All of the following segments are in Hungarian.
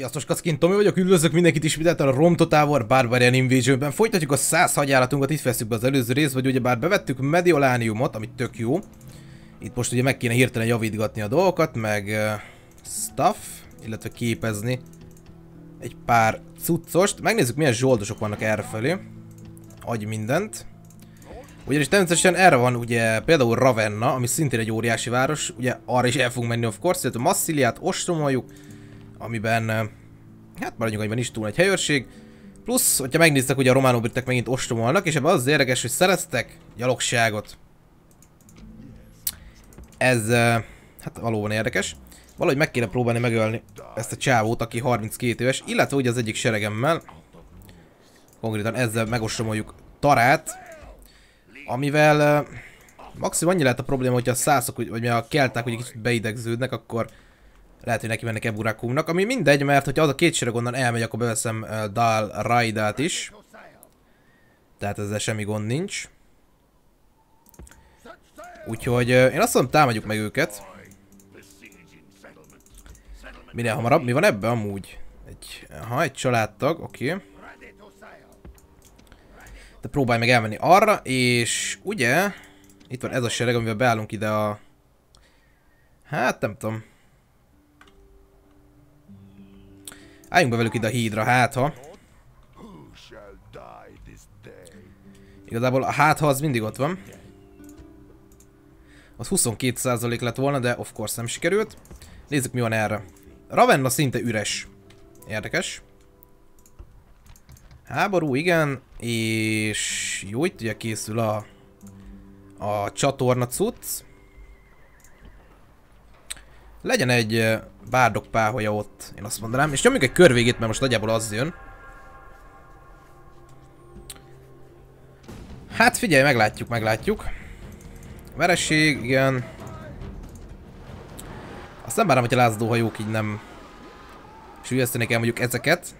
Sziasztok, Kackin Tomi vagyok, üdvözlök mindenkit ismételten a Romtotábor Barbarian Invasionben. Folytatjuk a 100 hagyjáratunkat, itt veszük be az előző részt, vagy ugyebár bevettük Mediolániumot, ami tök jó. Itt most ugye meg kéne hirtelen javítgatni a dolgokat, meg stuff, illetve képezni egy pár cuccost. Megnézzük, milyen zsoldosok vannak errefelé. Adj mindent. Ugyanis természetesen erre van ugye például Ravenna, ami szintén egy óriási város, ugye arra is el fogunk menni of course, illetve Massiliát ostromoljuk, amiben, hát maradjunk egyben is túl egy helyőrség. Plusz, hogyha megnéztek, hogy a románó-britek megint ostromolnak, és ebben az érdekes, hogy szereztek gyalogságot. Ez, hát valóban érdekes. Valahogy meg kéne próbálni megölni ezt a csávót, aki 32 éves, illetve ugye az egyik seregemmel. Konkrétan ezzel megostromoljuk Tarát, amivel maximum annyi lehet a probléma, hogyha a szászok, vagy a kelták ugye kicsit beidegződnek, akkor lehet, hogy neki mennek Eburakumnak, ami mindegy, mert hogyha az a két sereg onnan elmegy, akkor beveszem Dál Raidát is. Tehát ezzel semmi gond nincs. Úgyhogy én azt mondom, támadjuk meg őket. Minél hamarabb, mi van ebben amúgy? Egy családtag, oké. Okay. De próbálj meg elmenni arra, és ugye itt van ez a sereg, amivel beállunk ide a... Hát nem tudom. Álljunk be velük ide a hídra, hátha. Igazából a hátha az mindig ott van. Az 22% lett volna, de of course nem sikerült. Nézzük, mi van erre. Ravenna szinte üres. Érdekes. Háború, igen. És jó, itt ugye készül a csatorna cucc. Legyen egy bárdok páholya ott, én azt mondanám. És nyomjuk egy kör végét, mert most nagyjából az jön. Hát figyelj, meglátjuk. Vereség, igen. Azt nem bánom, hogy a lázadóhajók így nem sülyeztenek el mondjuk ezeket.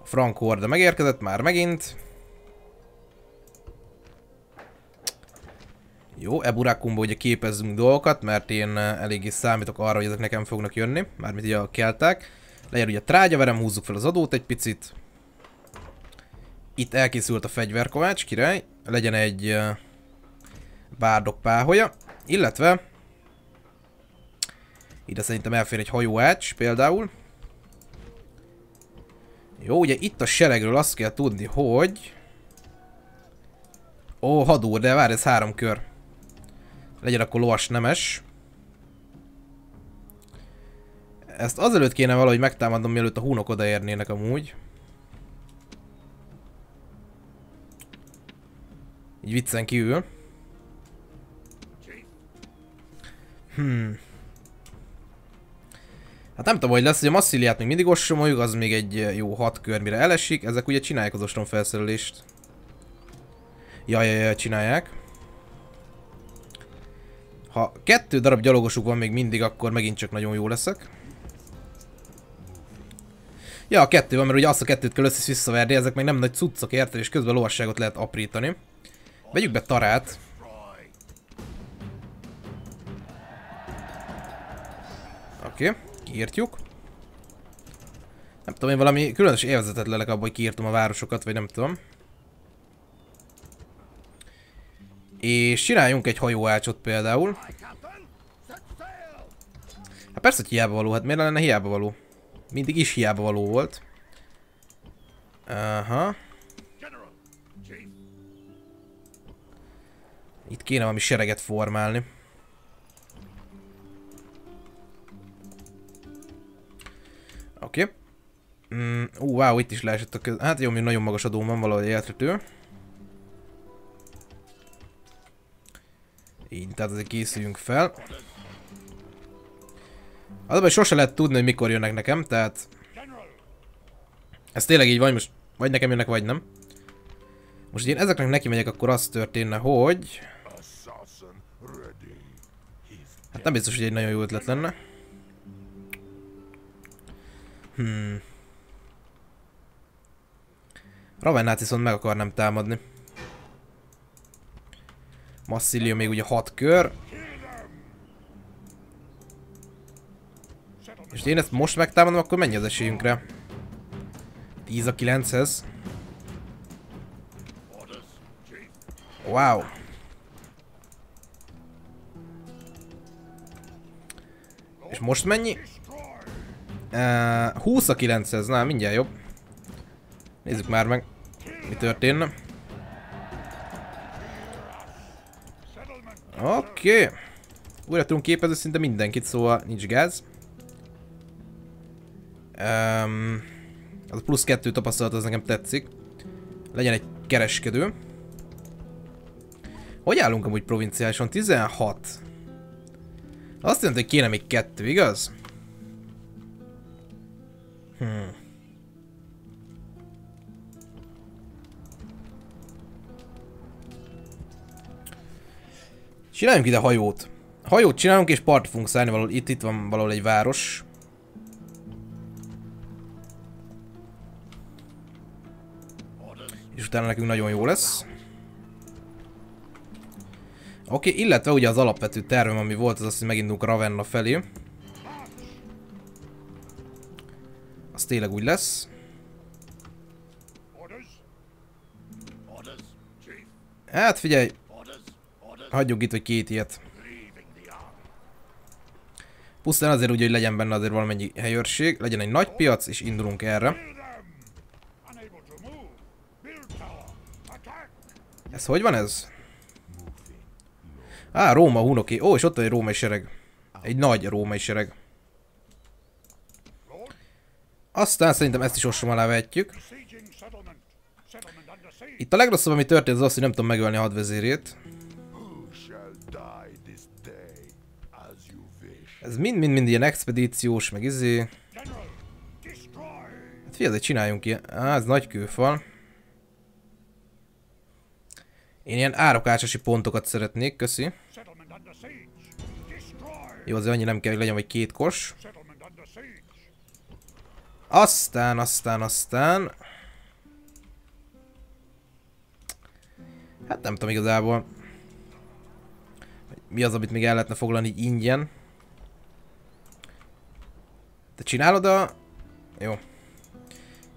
A frank horde megérkezett már megint. Jó, Eburakumba ugye képezzünk dolgokat, mert én eléggé számítok arra, hogy ezek nekem fognak jönni. Mármint ugye a kelták. Legyen ugye a trágyaverem, húzzuk fel az adót egy picit. Itt elkészült a fegyverkovács, király. Legyen egy bárdok páholya. Illetve ide szerintem elfér egy hajóács például. Jó, ugye itt a seregről azt kell tudni, hogy... Ó, hadúr, de várj, ez 3 kör. Legyen akkor lovas nemes. Ezt azelőtt kéne valahogy megtámadnom, mielőtt a húnok odaérnének amúgy. Így viccen kívül. Hát nem tudom, hogy lesz, hogy a Massiliát még mindig ostromoljuk, az még egy jó 6 kör, mire elesik. Ezek ugye csinálják az ostromfelszerelést. Jajajaj, csinálják. Ha 2 darab gyalogosuk van még mindig, akkor megint csak nagyon jó leszek. Ja, a 2 van, mert ugye azt a 2-t kell összes visszaverni, ezek meg nem nagy cuccok, érted, és közben lovasságot lehet aprítani. Vegyük be Tarát. Oké, kiírtjuk. Nem tudom, én valami különös élvezetet lelek abban, hogy kiírtam a városokat, vagy nem tudom. És csináljunk egy hajóácsot például. Hát persze, hogy hiába való. Hát miért lenne hiába való? Mindig is hiába való volt. Aha. Itt kéne valami sereget formálni. Oké. Okay. Wow, itt is leesett a köz... Hát jó, még nagyon magas adóm van, valahogy érthető. Így, tehát azért készüljünk fel. Azonban sose lehet tudni, hogy mikor jönnek nekem, tehát... Ez tényleg így van, most vagy nekem jönnek, vagy nem. Most én ezeknek neki megyek, akkor az történne, hogy... Hát nem biztos, hogy egy nagyon jó ötlet lenne. Ravennát viszont meg akarnám támadni. Massilia még ugye 6 kör. És És én ezt most megtámadom, akkor mennyi az esélyünkre? 10 a 9-hez. Wow. És most mennyi? 20 a 9-hez, na mindjárt jobb. Nézzük már meg, mi történne. Oké. Újra tudunk képezni szinte mindenkit, szóval nincs gáz. Az a plusz 2 tapasztalat, az nekem tetszik. Legyen egy kereskedő. Hogy állunk amúgy provinciálisan? 16. Azt jelenti, hogy kéne még 2, igaz? Csináljunk ide hajót. Hajót csinálunk és partra fogunk szállni valahol. Itt van valahol egy város. És utána nekünk nagyon jó lesz. Oké, illetve ugye az alapvető tervem, ami volt, az az, hogy megindulunk Ravenna felé. Az tényleg úgy lesz. Hát figyelj! Hagyjuk itt, hogy 2 ilyet. Pusztán azért úgy, hogy legyen benne azért valamennyi helyőrség. Legyen egy nagy piac, és indulunk erre. Ez hogy van ez? Á, Róma, hunoké. Ó, és ott van egy római sereg. Egy nagy római sereg. Aztán szerintem ezt is ostrom alá vetjük. Itt a legrosszabb, ami történt, az az, hogy nem tudom megölni a hadvezérét. Ez mind ilyen expedíciós, meg izé. Hát figyelj, csináljunk ilyen. Á, ez nagy kőfal. Én ilyen árakácsási pontokat szeretnék, köszi. Jó, azért annyi nem kell, hogy legyen, vagy 2 kors. Aztán. Hát nem tudom igazából. Mi az, amit még el lehetne foglalni így ingyen. Te csinálod a... Jó.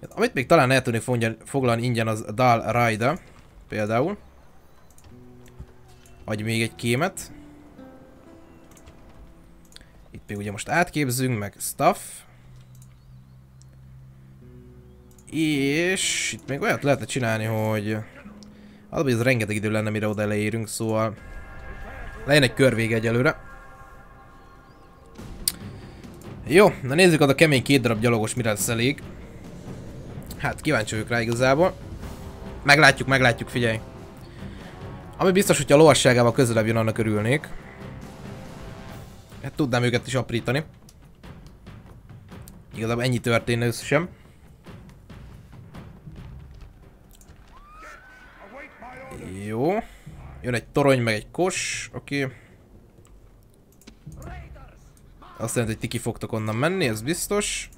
Amit még talán el tudnék foglalni ingyen, az Dal Raida. Például. Adj még egy kémet. Itt még ugye most átképzünk, meg stuff. És itt még olyat lehetne csinálni, hogy... Azonban ez rengeteg idő lenne, mire oda elérünk, szóval... Legyen egy körvége egyelőre. Jó, na nézzük az a kemény 2 darab gyalogos mire lesz elég. Hát kíváncsi vagyok rá igazából. Meglátjuk, figyelj. Ami biztos, hogyha a lovasságával közelebb jön, annak örülnék. Hát tudnám őket is aprítani. Igazából ennyi történne összesen. Jó. Jön egy torony, meg egy kos. Oké. Azt jelenti, hogy ti ki fogtok onnan menni, ez biztos.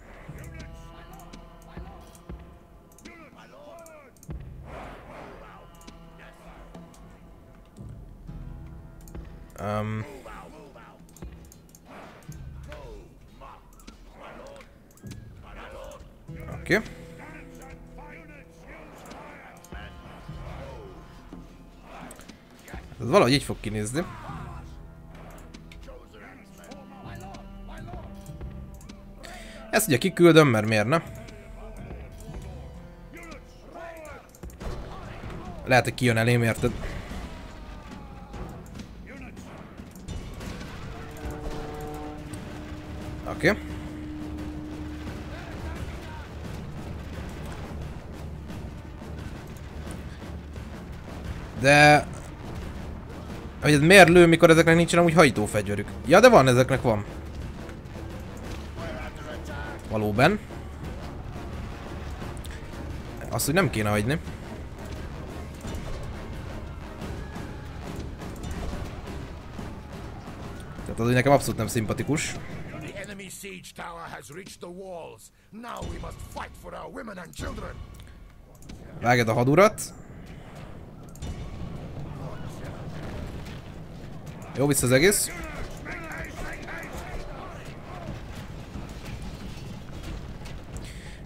Oké. Ez valahogy így fog kinézni. Ezt ugye kiküldöm, mert miért ne? Lehet, hogy kijön elém, érted? Oké. De... Hogy ez miért lő, mikor ezeknek nincsen amúgy hajtófegyverük? Ja, de van, ezeknek van. Valóban. Azt, hogy nem kéne hagyni. Tehát az, hogy nekem abszolút nem szimpatikus. Vágjad a hadurat. Jó, vissza az egész.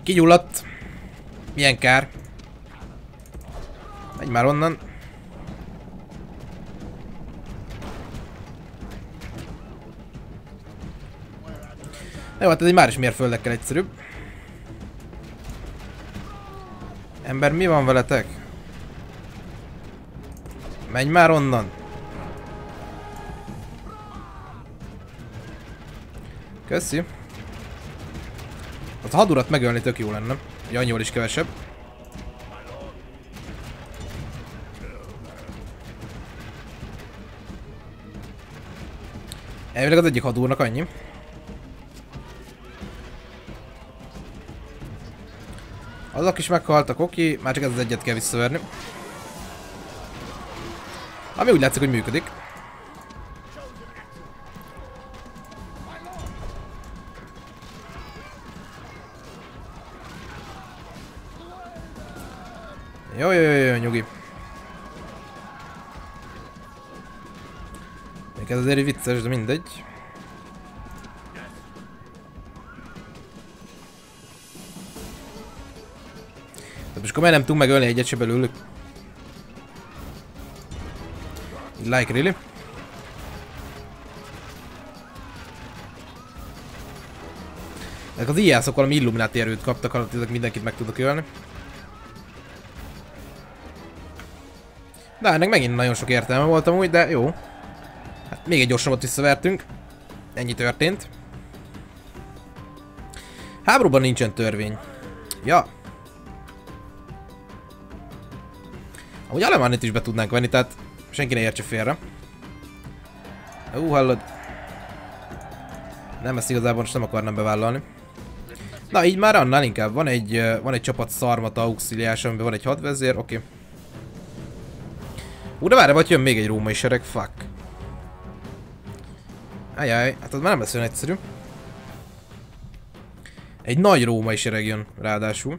Kigyulladt. Milyen kár. Menj már onnan. Jó, hát ez egy máris mérföldekkel egyszerűbb. Ember, mi van veletek? Menj már onnan! Köszi. Az a hadurat megölni tök jó lenne. Ugye annyival is kevesebb. Elvileg az egyik hadúrnak annyi. Azok is meghaltak, oké, már csak ez az egyet kell visszaverni. Ami úgy látszik, hogy működik. Jó, jó, jó, nyugi. Még ez azért vicces, de mindegy. De most komolyan nem tudunk megölni egyet se belőlük. Like really? Ezek az ijászok valami illumináti erőt kaptak, alatt ezek mindenkit meg tudok ölni. Na, ennek megint nagyon sok értelme volt amúgy, de jó. Hát még egy gyorsabbat visszavertünk. Ennyi történt. Háborúban nincsen törvény. Ja. Amúgy Alemánit is be tudnánk venni, tehát senki ne értse félre. Ú, hallod. Nem, ezt igazából most nem akarnám bevállalni. Na, így már annál inkább. Van egy csapat szarmata auxiliás, amiben van egy hadvezér, oké. Okay. Ú, de várj, vagy jön még egy római sereg, fuck. Ajaj, hát az már nem lesz olyan egyszerű. Egy nagy római sereg jön, ráadásul.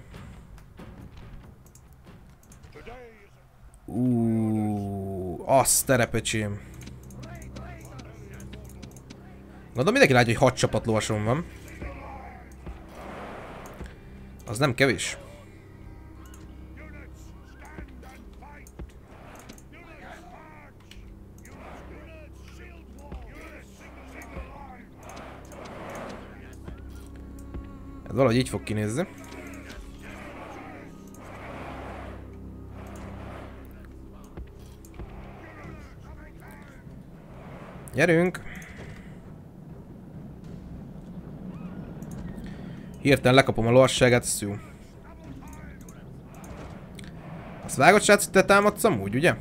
Azt terepöcsém. Gondolom mindenki látja, hogy 6 csapatlovasom van. Az nem kevés. Ez valahogy így fog kinézni. Gyerünk! Hirtelen lekapom a lovasságát, ez jó. Azt vágod, srác, hogy te támadsz amúgy, ugye?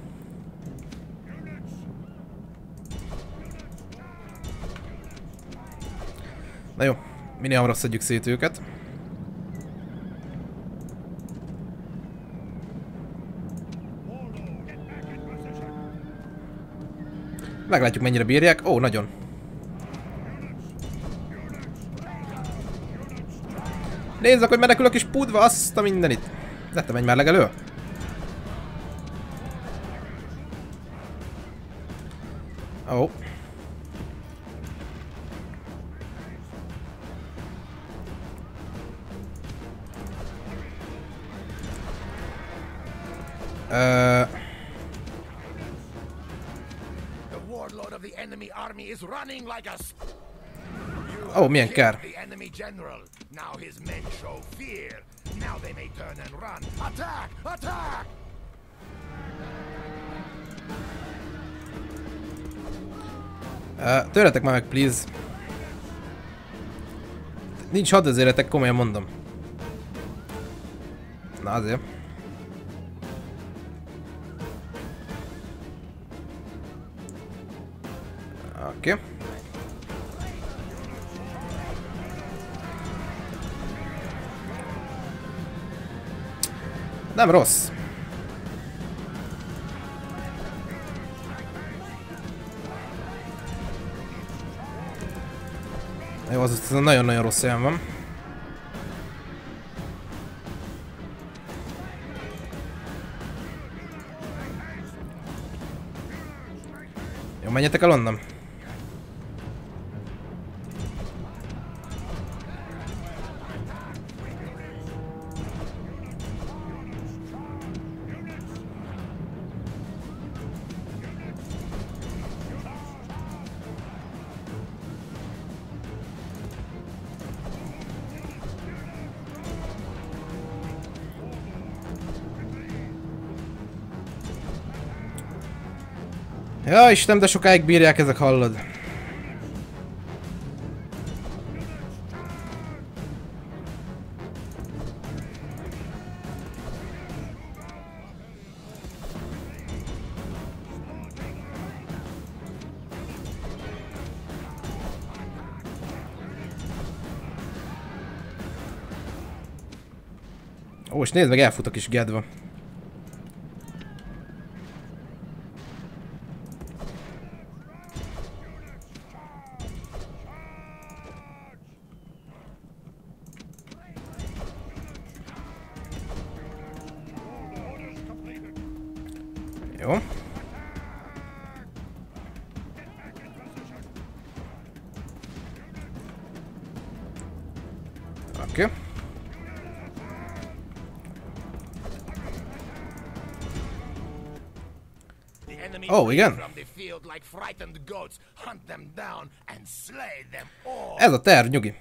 Na jó, minél hamarabb szedjük szét őket. Meglátjuk, mennyire bírják. Ó, nagyon. Nézzek, hogy menekülök is pudva, azt a mindenit. De te menj már legelő. Ó. Ó, milyen kár. Törjetek már meg, please. Nincs hadvezéretek, komolyan mondom. Na azért. Oké. Okay. Nem rossz. Jó, az nagyon-nagyon rossz helyen van. Jó, menjetek el onnan. Ja, Istenem, de sokáig bírják ezek, hallod. Ó, és nézd meg, elfut a kis gedva. Jó. Oké. Ó, igen. Ez a terv, nyugi.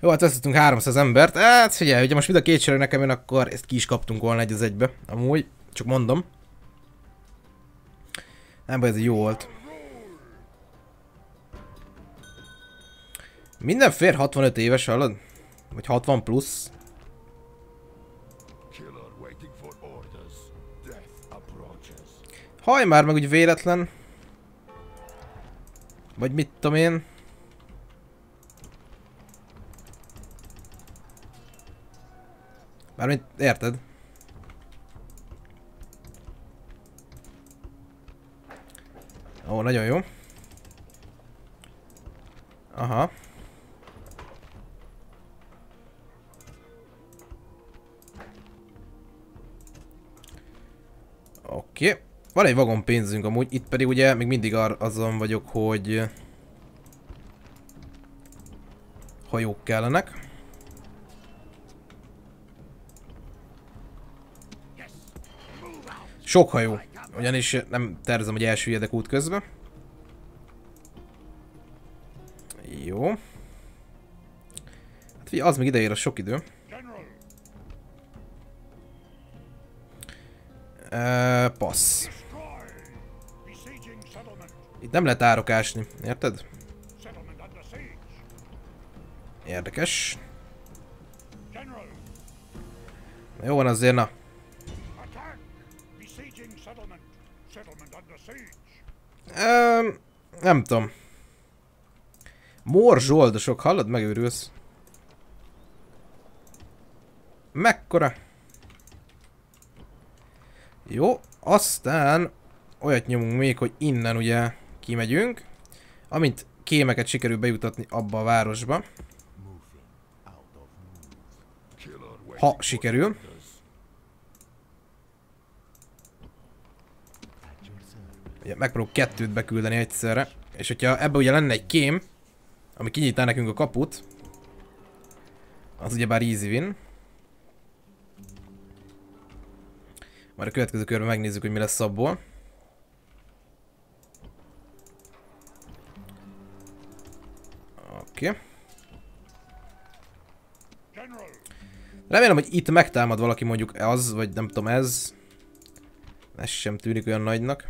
Jó, hát vesztettünk 300 embert. Hát figyelj, ugye most mind a két sereg nekem jön, akkor ezt ki is kaptunk volna egy az egybe. Amúgy, csak mondom. Nem baj, ez jó volt. Minden fér 65 éves, hallod? Vagy 60 plusz. Haj már meg úgy véletlen. Vagy mit tudom én. Mármint érted? Ó, nagyon jó. Aha. Oké. Okay. Van egy vagon pénzünk amúgy, itt pedig ugye még mindig azon vagyok, hogy hajók kellenek. Sok hajó, ugyanis nem tervezem, hogy elsüllyedek út közben. Jó. Hát figyelj, az még ideér a sok idő. Passz. Itt nem lehet árokásni, érted? Érdekes. Na, jó van azért, na. Nem tudom. Morzsoldosok, hallod? Megőrülsz. Mekkora? Jó, aztán olyat nyomunk még, hogy innen ugye kimegyünk, amint kémeket sikerül bejutatni abba a városba. Ha sikerül. Ugye megpróbálok kettőt beküldeni egyszerre, és hogyha ebbe ugye lenne egy kém, ami kinyitná nekünk a kaput, az ugyebár easy win. Már a következő körben megnézzük, hogy mi lesz abból. Oké. Okay. Remélem, hogy itt megtámad valaki, mondjuk az, vagy nem tudom, ez. Ez sem tűnik olyan nagynak.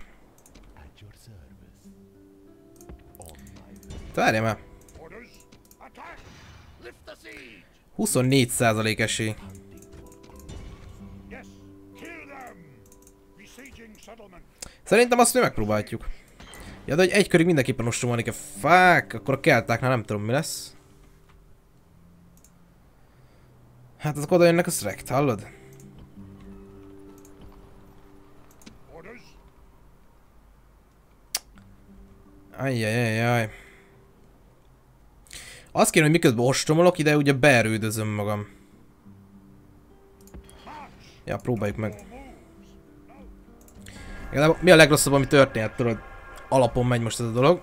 Várjam el. 24% esély. Szerintem azt mi megpróbáljuk. Ja, de hogy egy körig mindenképpen ostromolni kell. Fák, akkor a keltáknál nem tudom mi lesz. Hát azok oda jönnek a szrekt, hallod? Ajjajajjaj. Azt kéne, hogy miközben ostromolok, ide ugye beerődözöm magam. Ja, próbáljuk meg. Mi a legrosszabb, ami történhet, tudod? Alapon megy most ez a dolog.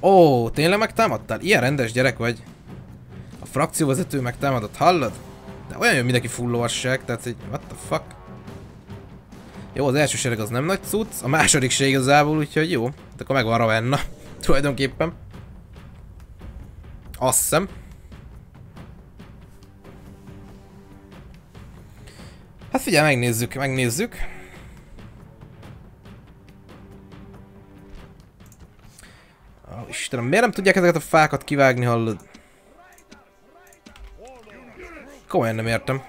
Ó, tényleg megtámadtál? Ilyen rendes gyerek vagy. A frakcióvezető megtámadott, hallod? De olyan jó, mindenki full lovasság, tehát hogy what the fuck. Jó, az első sereg az nem nagy cucc, a második se igazából, úgyhogy jó. Tehát akkor megvan Ravenna, tulajdonképpen. Azt hiszem. Hát Hát figyelj, megnézzük. Ó, Istenem, miért nem tudják ezeket a fákat kivágni, hallod? Komolyan nem értem.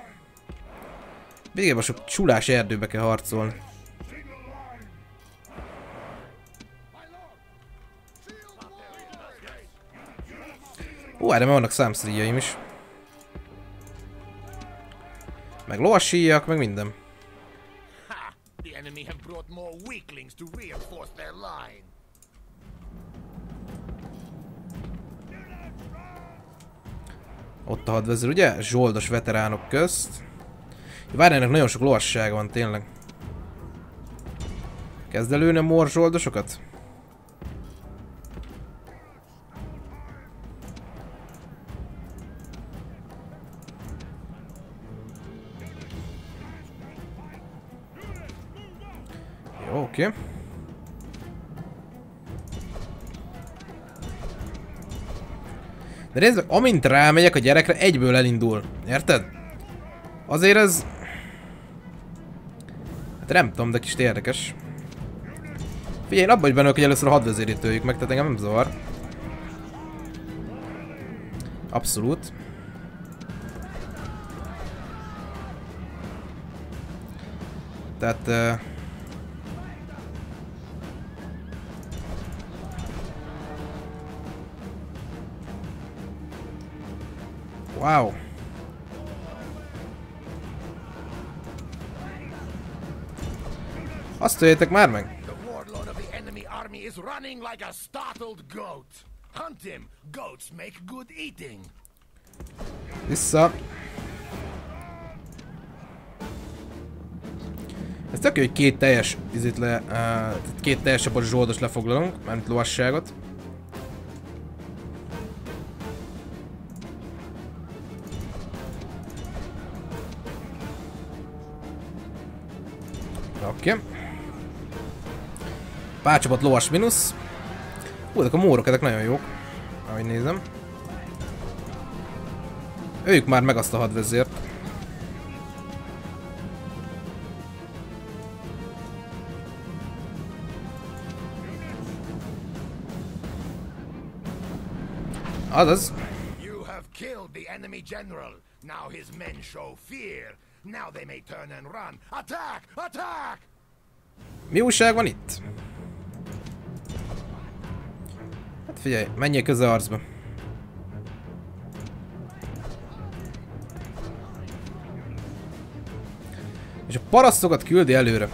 Végében sok csulás erdőbe kell harcolni. Ó, erre már vannak számszíjaim is. Meg lovasíjak, meg minden. Ott a hadvezér, ugye? Zsoldos veteránok közt. Várj, ennek nagyon sok lovassága van, tényleg. Kezd előni a mor zsoldosokat? Oké. Okay. De nézd, amint rámegyek a gyerekre, egyből elindul. Érted? Azért ez... Hát nem tudom, de kicsit érdekes. Figyelj, abban is benne vagyok, hogy először a hadvezérét töljük meg, tehát engem nem zavar. Abszolút. Tehát... Wow. Azt jöjjetek már meg. Vissza. Ez tök jó, hogy két teljes csapat zsoldos lefoglalunk, mármint lovasságot. Oké. Pár csapat lovas mínusz. Hú, ezek a mórok, ezek nagyon jók. Ahogy nézem. Öljük már meg azt a hadvezért. Azaz. You have killed the enemy general. Now his men show fear. Now they may turn and run. Attack! Attack! Mi újság van itt? Hát figyelj, menjél közel arcba. És a parasztokat küldi előre.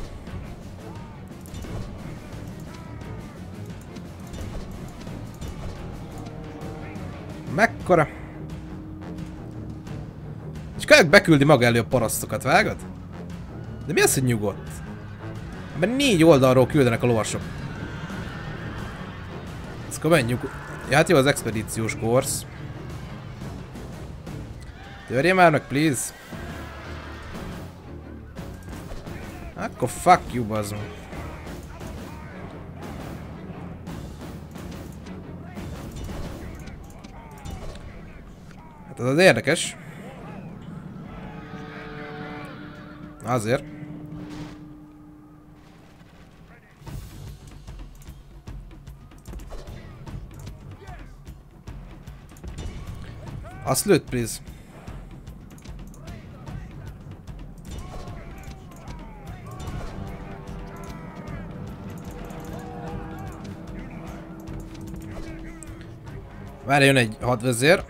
Mekkora? És kajak beküldi maga elő a parasztokat, vágod? De mi az, hogy nyugodt? Mert 4 oldalról küldenek a lovasok. Ezt akkor menjünk. Ja, hát jó, az expedíciós korsz. Törjél már meg, please. Akkor fuck you, bazd meg. Hát az az érdekes. Azért. Azt lőtt, please. Várj, jön egy hadvezér.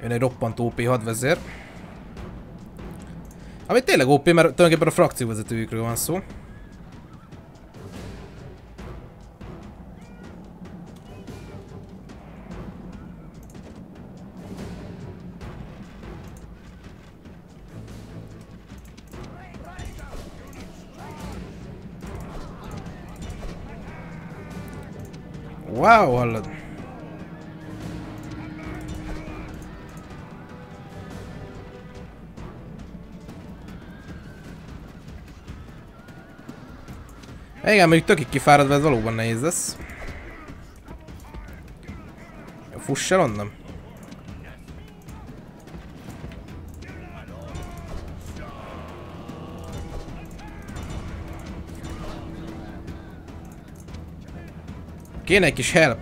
Jön egy roppant OP hadvezér. Ami tényleg OP, mert tulajdonképpen a frakcióvezetőjükről van szó. Wow, hallod! Igen, mondjuk tökig kifáradva, ez valóban nehéz lesz. Fuss el onnan. Kéne egy kis help.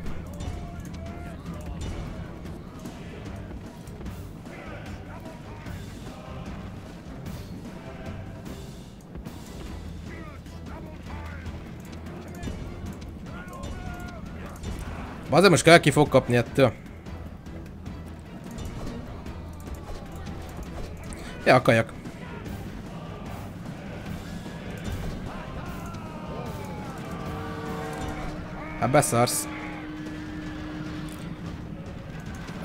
Azért most kell ki fog kapni ettől. Ja, a kajak. Hát beszarsz.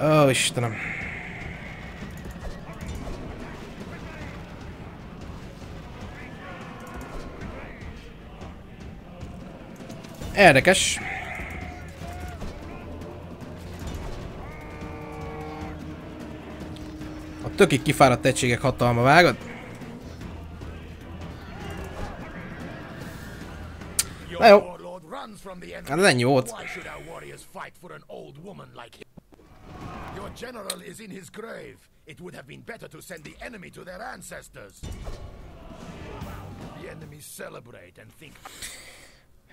Ó, Istenem. Érdekes. Tökig kifáradt egységek hatalma, vágod? Na jó. Hát ez ennyi volt.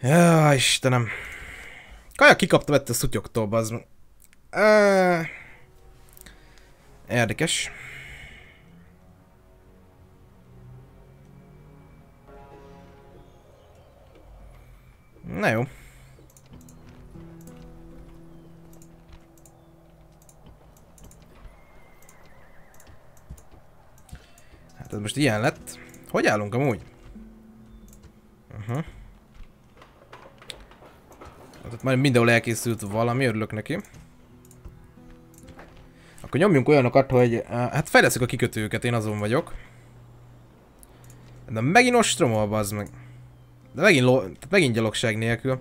Jaj, Istenem. Kajak kikaptam ettől a szutyoktól, bazd meg. Érdekes. Na jó. Hát ez most ilyen lett. Hogy állunk amúgy? Hát ott már mindenhol elkészült valami, örülök neki. Akkor nyomjunk olyanokat, hogy... Hát fejleszünk a kikötőket, én azon vagyok. De megint ostromol, bazd meg. De megint, megint gyalogság nélkül.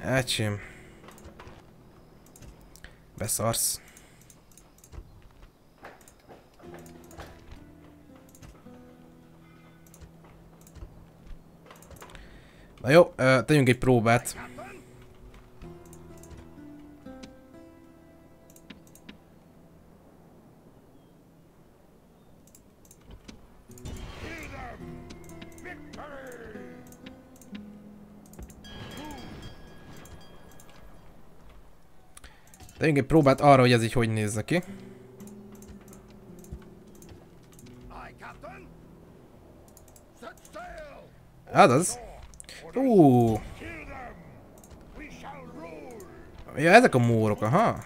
Ácsém. Beszarsz. Na jó, tegyünk egy próbát. Tegyünk egy próbát arra, hogy ez így hogy néz ki. Hát az. Ja, ezek a mórok, aha.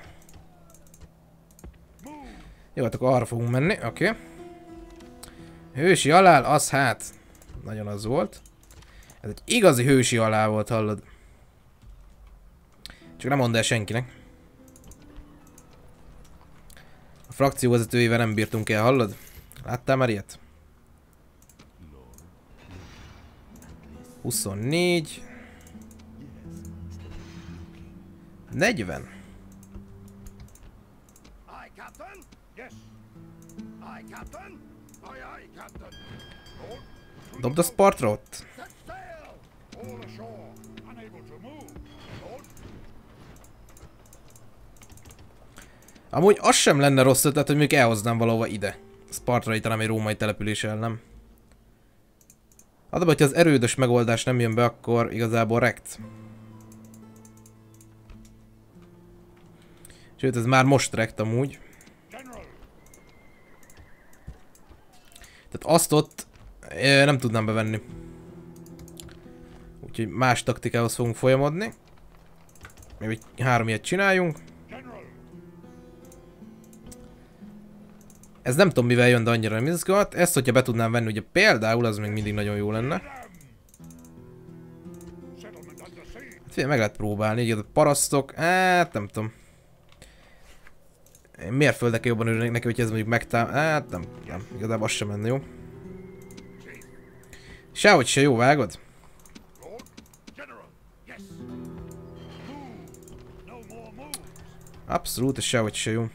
Jó, hát akkor arra fogunk menni, oké. Hősi halál, az hát. Nagyon az volt. Ez egy igazi hősi halál volt, hallod. Csak nem mondd el senkinek. Frakcióvezetőjével nem bírtunk el, hallod? Láttál már ilyet? 24... 40... Dobd a Spartra ott! Amúgy az sem lenne rossz ötlet, hogy mondjuk elhoznám valahova ide. Spartra itt talán egy római település el, nem? Hát abban, hogyha az erődös megoldás nem jön be, akkor igazából rekt. Sőt, ez már most rekt amúgy. Tehát azt ott nem tudnám bevenni. Úgyhogy más taktikához fogunk folyamodni. Még egy 3 ilyet csináljunk. Ez nem tudom mivel jön, de annyira nem izgat. Ezt, hogyha be tudnám venni, ugye például, az még mindig nagyon jó lenne. Hát figyelj, meg lehet próbálni, így a parasztok, hát nem tudom. Én mérföldekkel jobban örülnék neki, hogyha ez mondjuk megtám... Hát nem, igazából az sem lenne jó. Sehogy se jó, vágod? Abszolút, és sehogy se jó.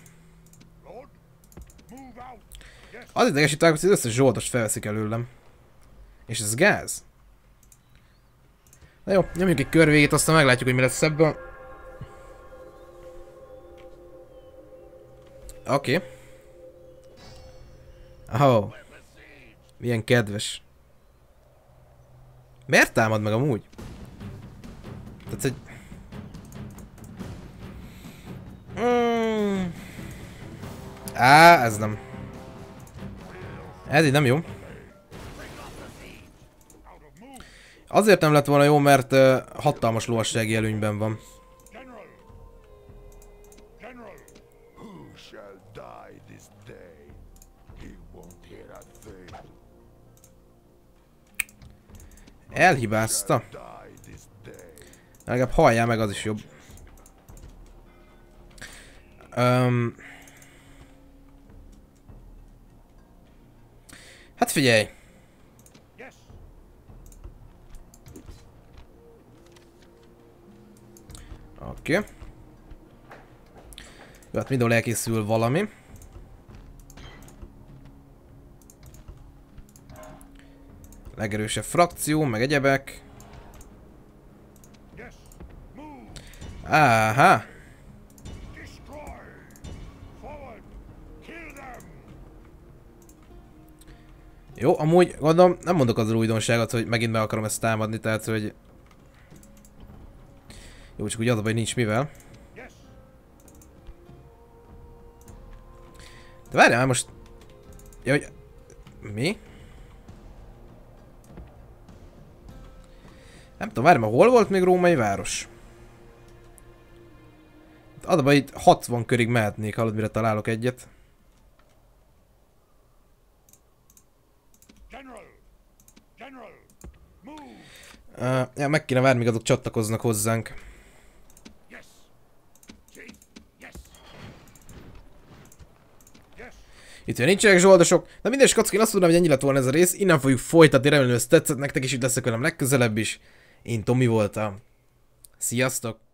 Az idegesítő, hogy az összes zsoldost felveszik előlem. És ez gáz? Na jó, nyomjuk egy kör végét, aztán meglátjuk, hogy mi lesz ebből. Oké. Oh. Milyen kedves. Miért támad meg amúgy? Tehát, hogy... Á, ez nem. Ez így nem jó. Azért nem lett volna jó, mert hatalmas lovassági előnyben van. Elhibázta. Legalább halljál meg, az is jobb. Hát figyelj! Oké. Jó, hát mindenhol elkészül valami. Legerősebb frakció, meg egyebek. Áhá! Jó, amúgy gondolom, nem mondok az újdonságot, hogy megint meg akarom ezt támadni, tehát hogy... Jó, csak úgy az a baj, nincs mivel. De várjál már most... Ja, hogy... Mi? Nem tudom, várjál, hol volt még római város? Az a baj, itt 60 körig mehetnék, hallod, mire találok egyet. Ja, meg kéne várni, míg azok csatlakoznak hozzánk. Itt ugye nincsenek zsoldosok, de minden is kacki, én azt tudom, hogy ennyi lett volna ez a rész. Innen fogjuk folytatni, remélem, hogy ez tetszett nektek, és itt leszek velem legközelebb is. Én Tomi voltam. Sziasztok!